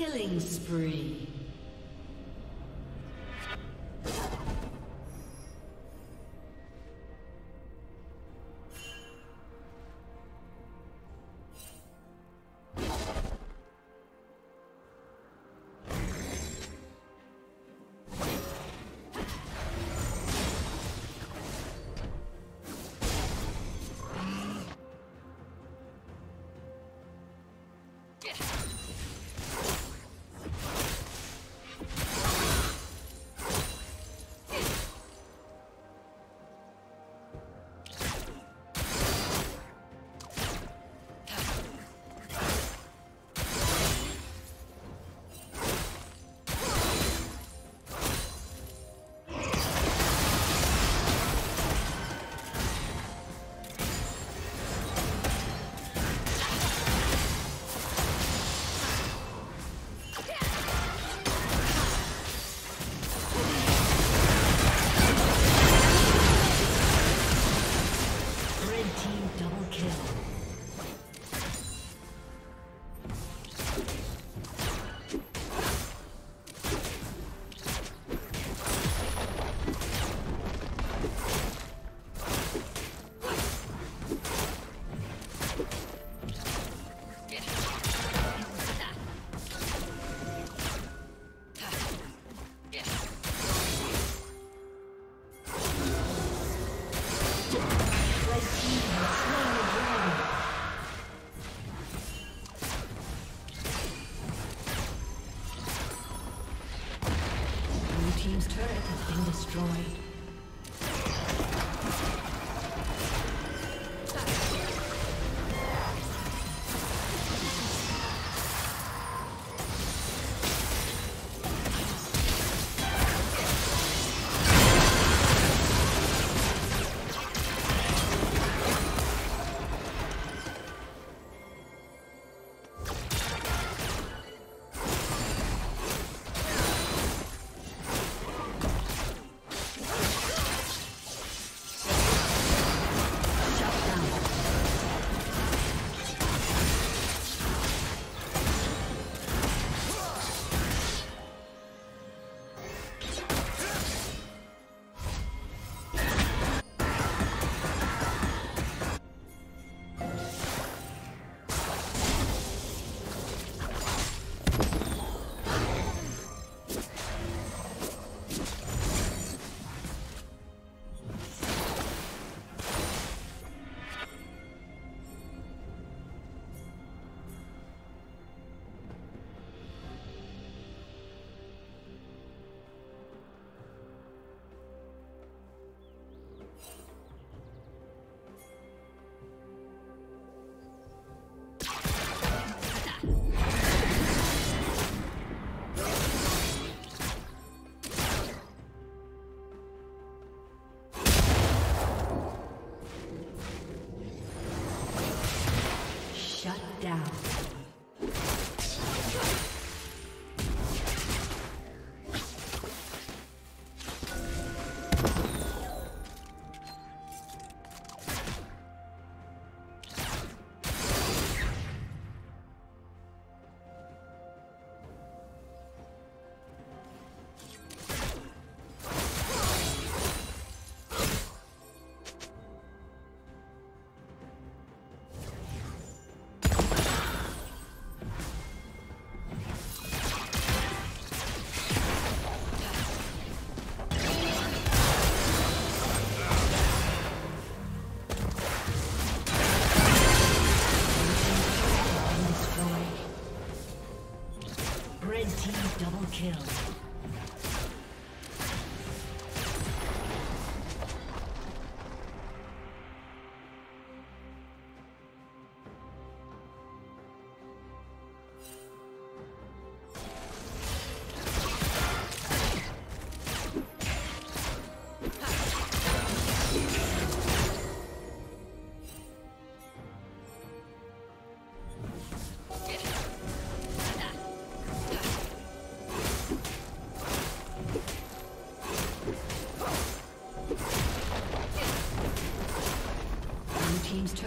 Killing spree. Double kill.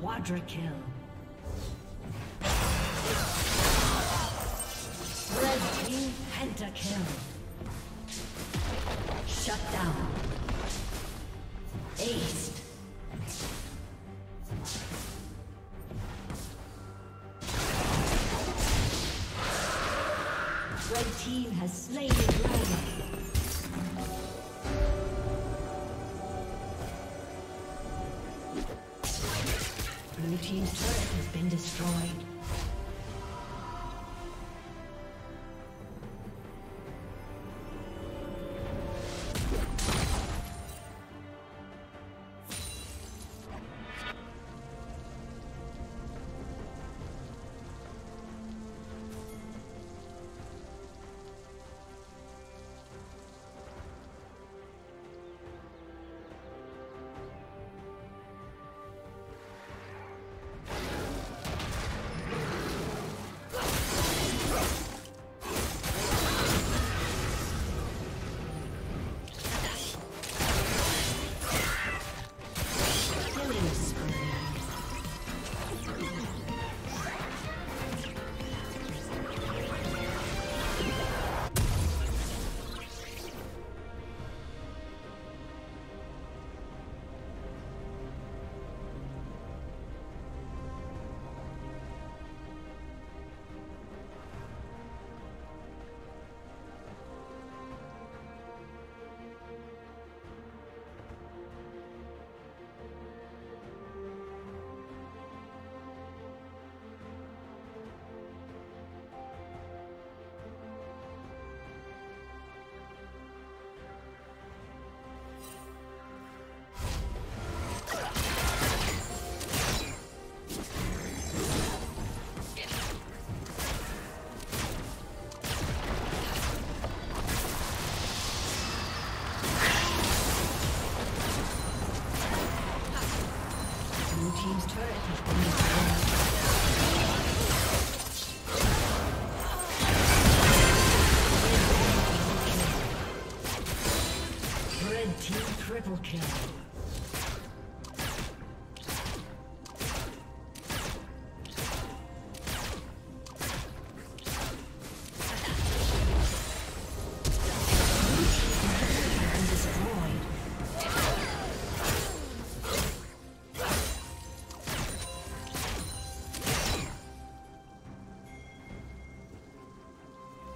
Quadra kill. Red team pentakill. Shut down. Aced. Red team has slain the dragon. Blue team's turret has been destroyed. Team's turret has been destroyed. Red team triple kill.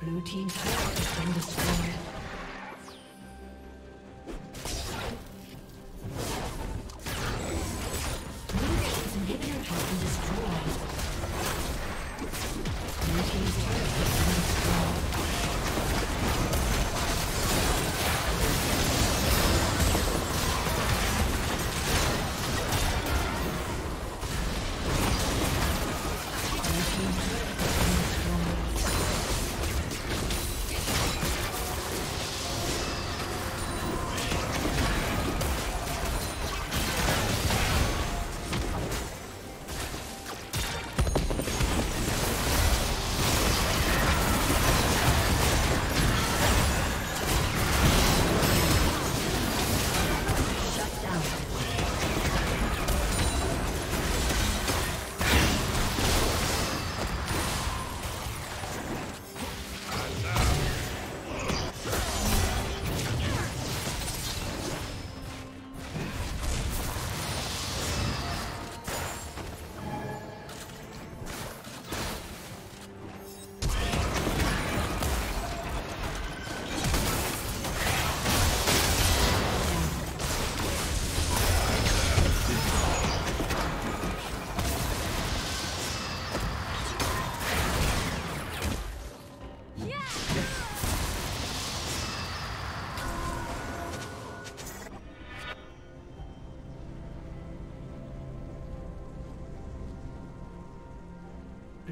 Blue team's turret has been destroyed. Blue team's inhibitor has been destroyed. Blue team's turret has been destroyed.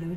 Blue